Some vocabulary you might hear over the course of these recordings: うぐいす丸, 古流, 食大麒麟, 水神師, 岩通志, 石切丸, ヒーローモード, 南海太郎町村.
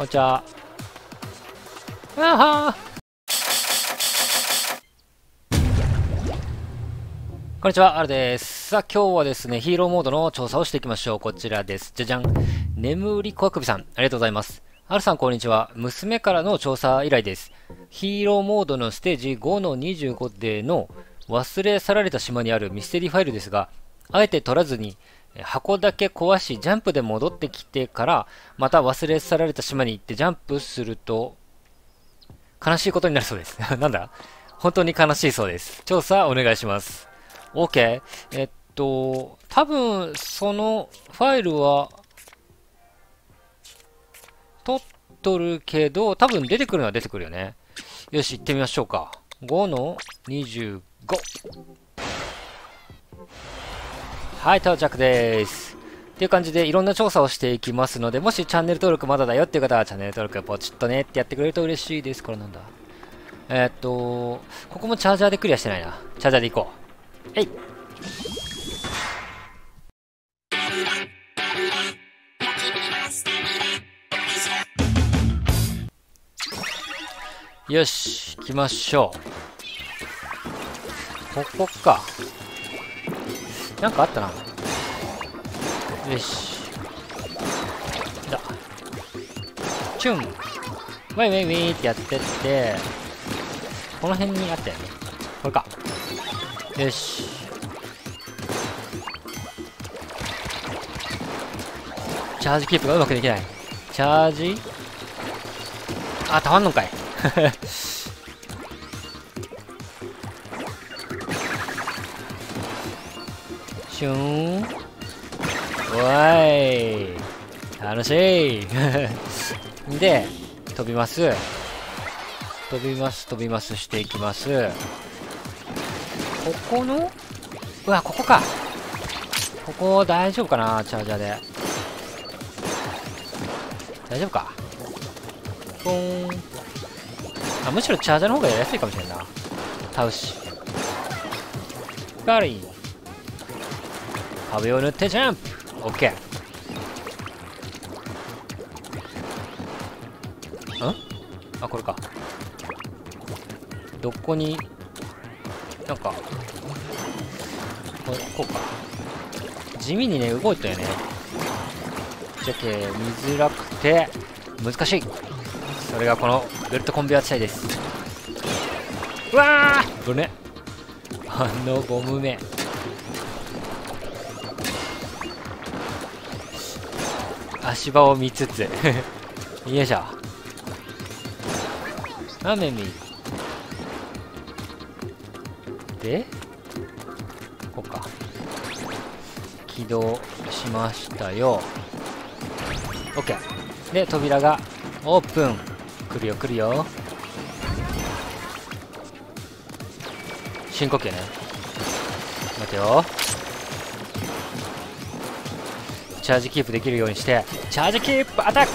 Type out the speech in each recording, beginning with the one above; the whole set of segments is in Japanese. こんにちは。あーこんにちは、アルです。さあ、今日はですね、ヒーローモードの調査をしていきましょう。こちらです。じゃじゃん。眠り小悪魔さん、ありがとうございます。アルさん、こんにちは。娘からの調査依頼です。ヒーローモードのステージ 5-25 での忘れ去られた島にあるミステリーファイルですが、あえて取らずに箱だけ壊し、ジャンプで戻ってきてから、また忘れ去られた島に行ってジャンプすると、悲しいことになるそうです。なんだ？本当に悲しいそうです。調査お願いします。OK。多分、そのファイルは、取っとるけど、多分出てくるのは出てくるよね。よし、行ってみましょうか。5-25。はい、到着です。っていう感じで、いろんな調査をしていきますので、もしチャンネル登録まだだよっていう方は、チャンネル登録ポチッとねってやってくれると嬉しいです。これなんだ。ここもチャージャーでクリアしてないな。チャージャーで行こう。えい。よし、行きましょう。ここか。なんかあったな。よし。だ。チュン。ワイウェイウェイってやってって、この辺にあったよね。これか。よし。チャージキープがうまくできない。チャージ？あ、たまんのかい。シューン。おーい。楽しい。で、飛びます。飛びます、飛びますしていきます。ここのうわ、ここか。ここ大丈夫かな、チャージャーで。大丈夫か。ポーン。あ、むしろチャージャーの方がやりやすいかもしれんな。倒し。ガリー。壁を塗ってジャンプ。オッケー。ん？あ、これか。どこになんか、こうか。地味にね、動いたよね。じゃけ、見づらくて、難しい。それがこのベルトコンベア地帯です。うわーごめん。あのゴム目。足場を見つつ。よいしょ。あ、メミ。で、ここか。起動しましたよ。OK。で、扉がオープン。来るよ、来るよ。深呼吸ね。待てよ。チャージキープできるようにして、チャージキープアタック！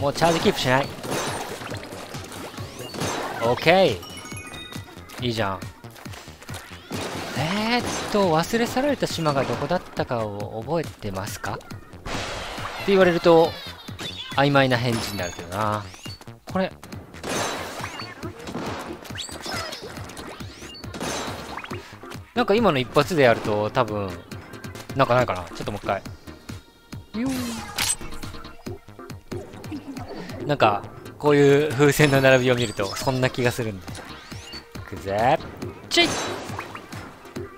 もうチャージキープしない。OK。いいじゃん。忘れ去られた島がどこだったかを覚えてますかって言われると、曖昧な返事になるけどな。これ。なんか今の一発でやると、多分、なんかないかな。ちょっともう一回。なんか、こういう風船の並びを見ると、そんな気がするんで。いくぜ。チッ！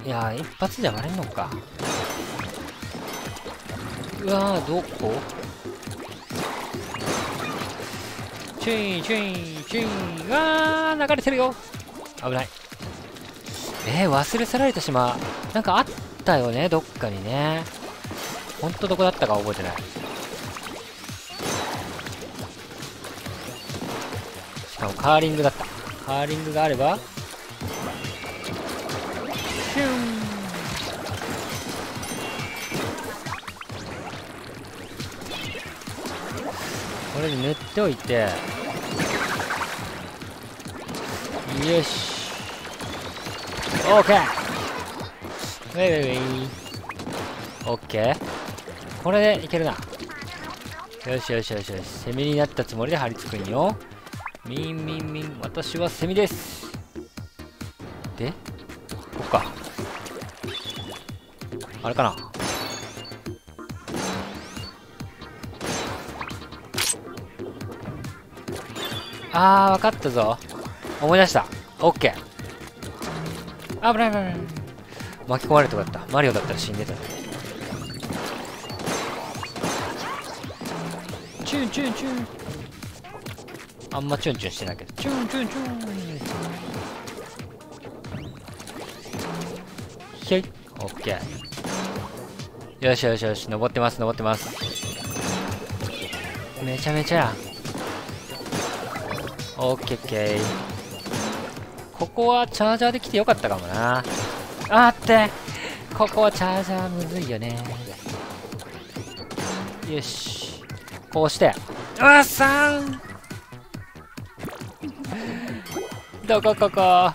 いやー、一発じゃ割れんのか。うわー、どこ？チュイン、チュイン、チュイン。うわー、流れてるよ。危ない。忘れ去られた島。なんかあったよね、どっかにね。ほんとどこだったか覚えてない。しかもカーリングだった。カーリングがあればこれで塗っておいて、よし、オーケー、ウェイウェイウェイ、オッケー、これでいけるな。よしよしよしよし、攻めになったつもりで張り付くんよ。みんみんみん、私は攻めです。でこっか、あれかな、あー分かったぞ、思い出した。オッケー、危ない危ない、巻き込まれるとこだった。マリオだったら死んでたね。チュンチュンチュン、あんまチュンチュンしてないけど、チュンチュンチュン、ひょい、オッケー、よしよしよし、登ってます登ってます、めちゃめちゃや。オッケーオッケー、ここはチャージャーで来てよかったかもな。あって、ここはチャージャーむずいよね。よし、こうして、うわっさん、どこここ、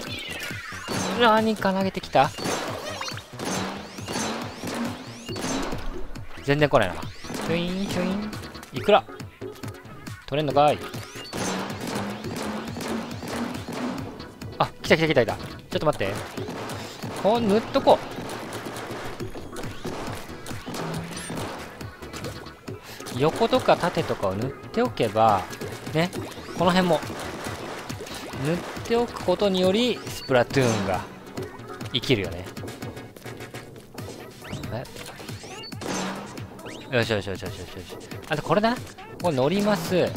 何か投げてきた、全然来ないな。ヒュインヒュイン、いくら取れんのかい。あ、来た来た来た来た、ちょっと待って、こう塗っとこう、横とか縦とかを塗っておけばね、この辺も塗っておくことによりスプラトゥーンが生きるよね。よしよしよしよしよし、あとこれだな、これ乗ります。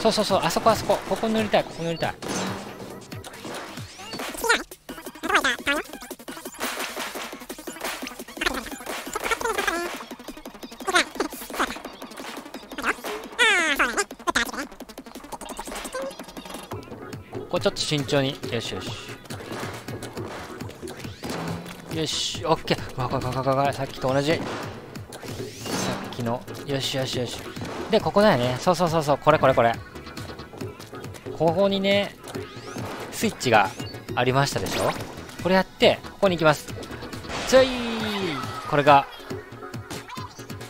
そうそうそう、あそこあそこ、ここ塗りたい、ここ塗りたい。ちょっと慎重に、よしよしよし、オッケー、わかわかわか、さっきと同じ、さっきの、よしよしよし、でここだよね。そうそうそうそう、これこれこれ、ここにねスイッチがありましたでしょ。これやってここに行きます。ちょい、これが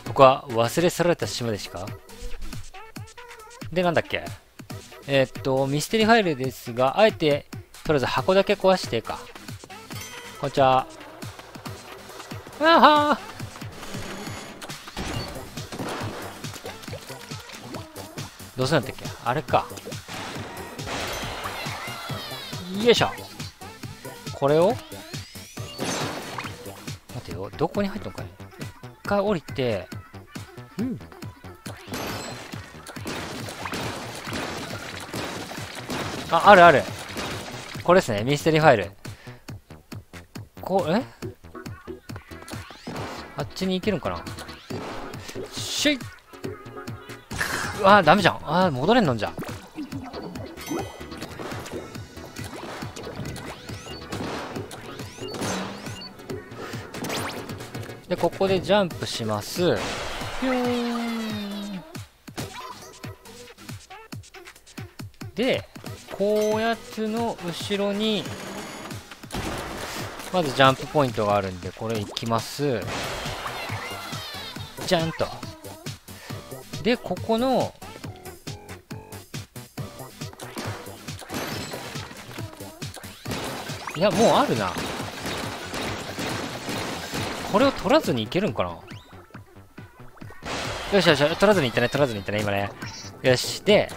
僕は忘れ去られた島でしかで、なんだっけ、ミステリーファイルですが、あえて、とりあえず箱だけ壊してか。こんにちは。あはー、どうするんだっけ、あれか。よいしょ。これを待てよ、どこに入ったのかい、一回降りて、うん。あ、あるある。これですね、ミステリーファイル。こう、え？あっちに行けるんかな？シュイ！あー、ダメじゃん。あー、戻れんのんじゃん。で、ここでジャンプします。ピューン！で、こうやつの後ろにまずジャンプポイントがあるんで、これいきます。ジャンと。でここのいや、もうあるな、これを取らずにいけるんかな。よしよし、取らずにいったね、取らずにいったね今ね。よし、で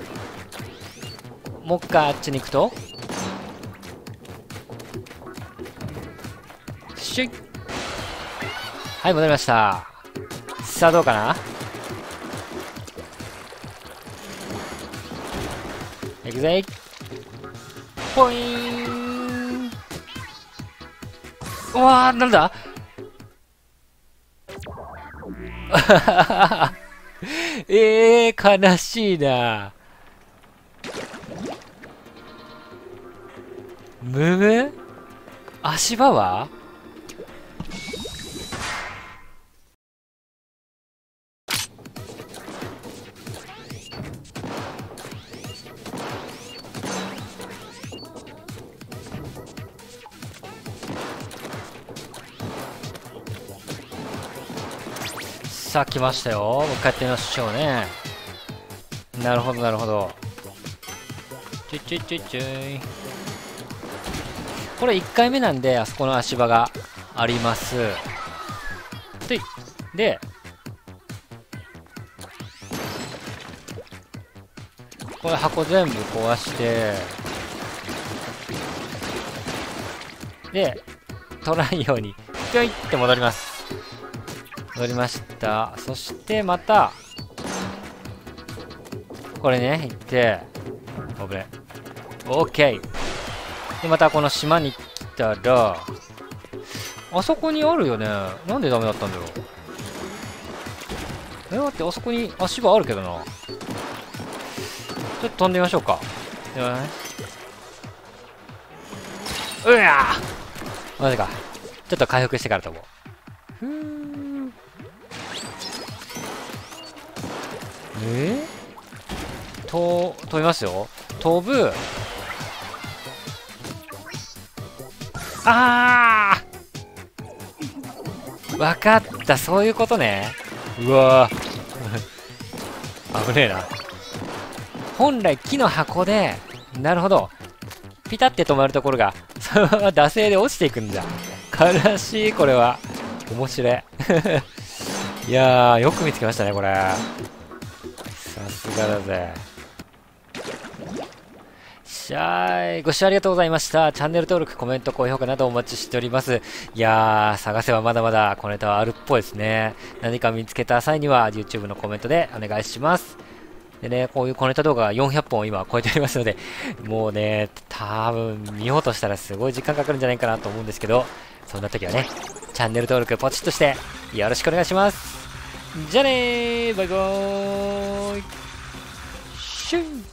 もう一回あっちに行くと、シュイ、はい、戻りました。さあどうかな、いくぜ、ポイーン。うわー、なんだ悲しいな、むむ？足場は？さあ来ましたよ。もう一回やってみましょうね。なるほどなるほど。チュチュチュチュイ。これ1回目なんで、あそこの足場があります。でこれ箱全部壊して、で取らないようにピョイって戻ります。戻りました。そしてまたこれね行って、危ねえ。 OK でまたこの島に来たら、あそこにあるよね。なんでダメだったんだろう。待って、あそこに足場あるけどな。ちょっと飛んでみましょうか。やばい。うわぁ、マジか。ちょっと回復してから飛ぼう。ふぅー。飛びますよ。飛ぶ。ああわかった、そういうことね。うわ危ねえな。本来木の箱で、なるほど、ピタって止まるところがそのまま惰性で落ちていくんだ。悲しい。これは面白い。いやーよく見つけましたねこれ。さすがだぜ。しゃーい。ご視聴ありがとうございました。チャンネル登録、コメント、高評価などお待ちしております。いやー、探せばまだまだこのネタはあるっぽいですね。何か見つけた際には YouTube のコメントでお願いします。でね、こういう小ネタ動画が400本を今超えておりますので、もうね、多分見ようとしたらすごい時間かかるんじゃないかなと思うんですけど、そんな時はね、チャンネル登録ポチッとしてよろしくお願いします。じゃあねー、バイバーイ。シュン。